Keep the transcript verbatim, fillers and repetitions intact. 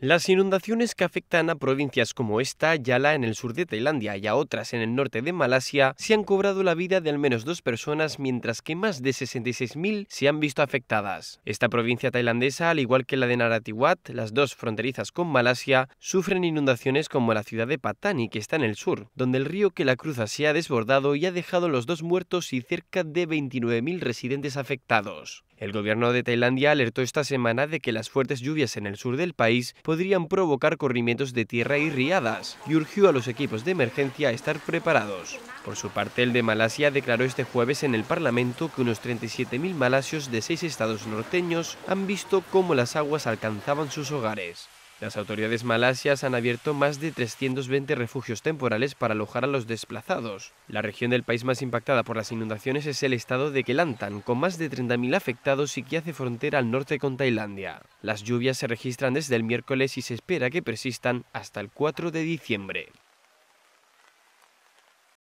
Las inundaciones que afectan a provincias como esta, Yala en el sur de Tailandia y a otras en el norte de Malasia, se han cobrado la vida de al menos dos personas, mientras que más de sesenta y seis mil se han visto afectadas. Esta provincia tailandesa, al igual que la de Narathiwat, las dos fronterizas con Malasia, sufren inundaciones como la ciudad de Patani, que está en el sur, donde el río que la cruza se ha desbordado y ha dejado los dos muertos y cerca de veintinueve mil residentes afectados. El gobierno de Tailandia alertó esta semana de que las fuertes lluvias en el sur del país podrían provocar corrimientos de tierra y riadas, y urgió a los equipos de emergencia a estar preparados. Por su parte, el de Malasia declaró este jueves en el Parlamento que unos treinta y siete mil malasios de seis estados norteños han visto cómo las aguas alcanzaban sus hogares. Las autoridades malasias han abierto más de trescientos veinte refugios temporales para alojar a los desplazados. La región del país más impactada por las inundaciones es el estado de Kelantan, con más de treinta mil afectados y que hace frontera al norte con Tailandia. Las lluvias se registran desde el miércoles y se espera que persistan hasta el cuatro de diciembre.